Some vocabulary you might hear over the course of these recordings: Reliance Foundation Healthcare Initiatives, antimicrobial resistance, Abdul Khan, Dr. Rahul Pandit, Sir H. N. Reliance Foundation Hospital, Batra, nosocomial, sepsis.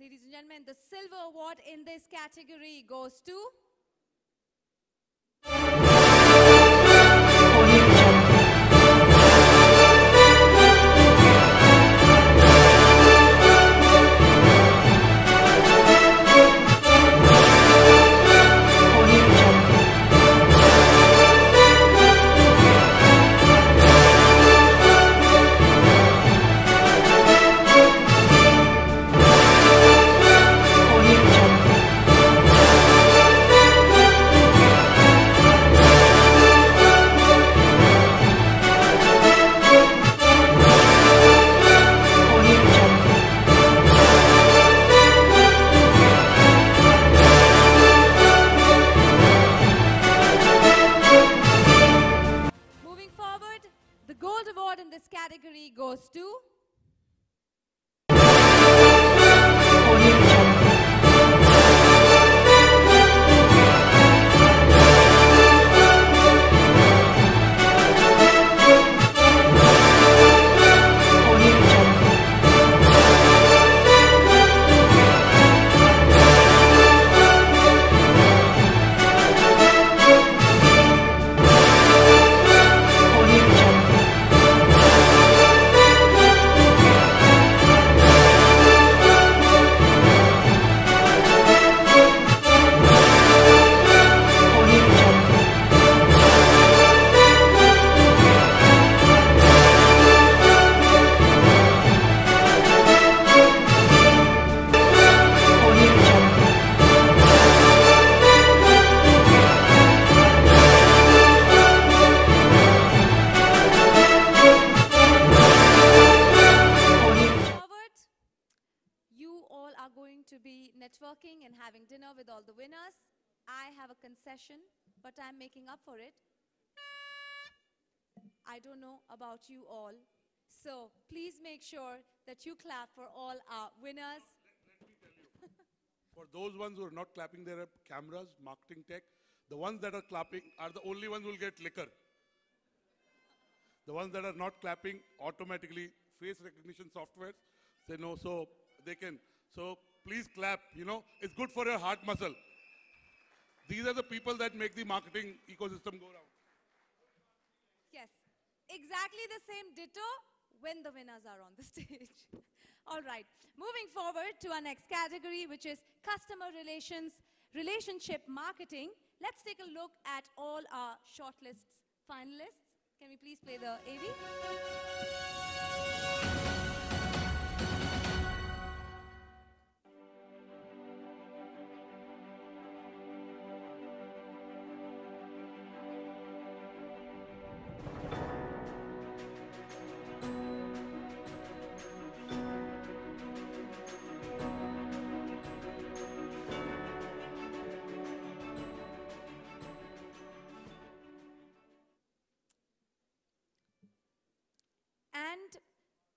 Ladies and gentlemen, the silver award in this category goes to... and having dinner with all the winners. I have a concession, but I'm making up for it. I don't know about you all, so please make sure that you clap for all our winners. Let me tell you, for those ones who are not clapping, there are cameras, marketing tech. The ones that are clapping are the only ones who will get liquor. The ones that are not clapping, automatically face recognition software, they know, so they can. So please clap, you know, it's good for your heart muscle. These are the people that make the marketing ecosystem go round. Yes, exactly the same ditto when the winners are on the stage. All right, moving forward to our next category, which is customer relations, relationship marketing. Let's take a look at all our shortlist finalists. Can we please play the AV?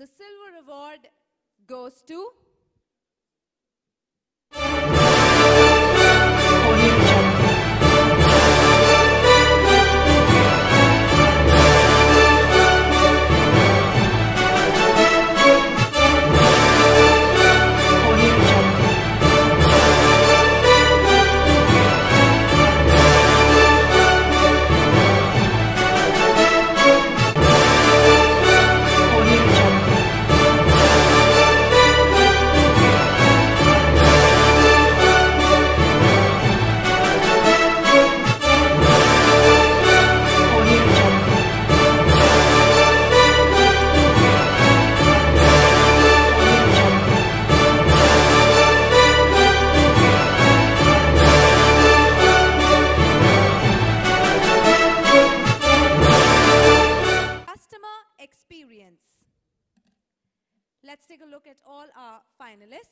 The silver award goes to... Let's take a look at all our finalists.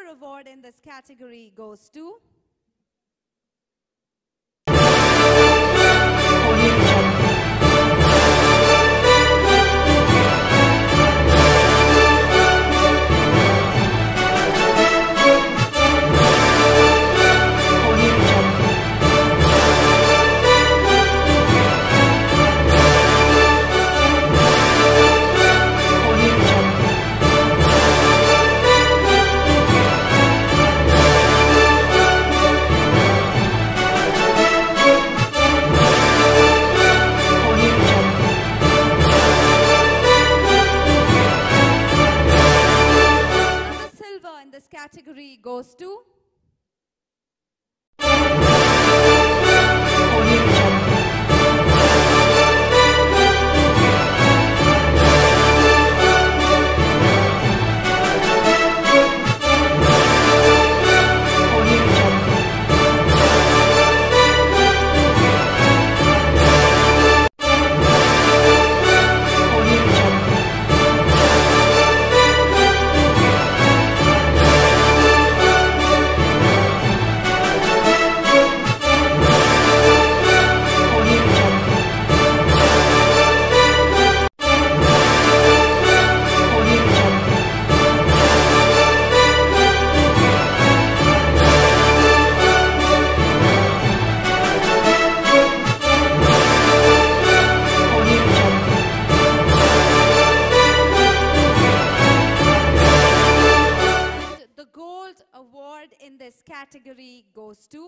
silver award in this category goes to category goes to award in this category goes to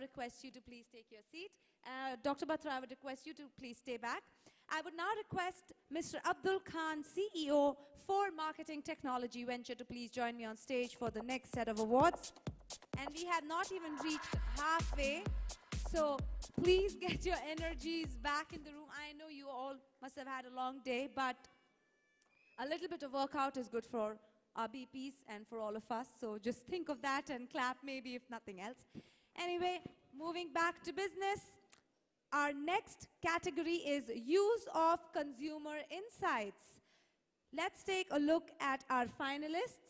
request you to please take your seat. Dr. Batra, I would request you to please stay back. I would now request Mr. Abdul Khan, CEO for Marketing Technology Venture, to please join me on stage for the next set of awards. And we have not even reached halfway, so please get your energies back in the room. I know you all must have had a long day, but a little bit of workout is good for our BPs and for all of us, so just think of that and clap maybe if nothing else. Anyway, moving back to business, our next category is use of consumer insights. Let's take a look at our finalists.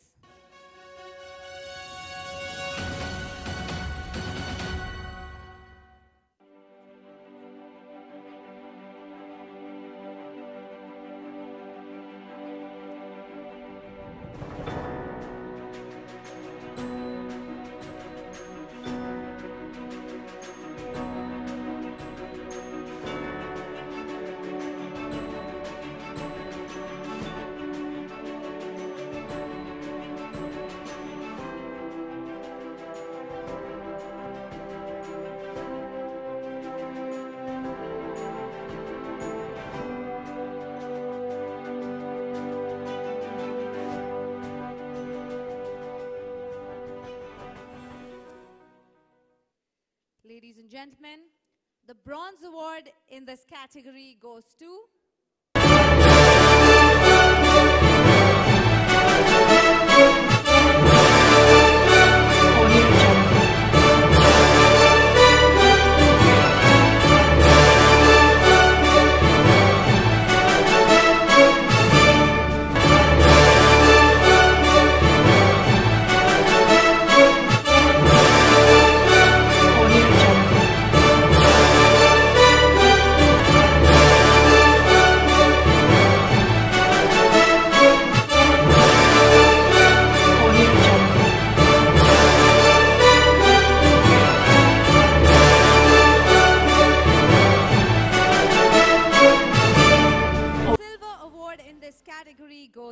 Ladies and gentlemen, the bronze award in this category goes to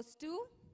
goes to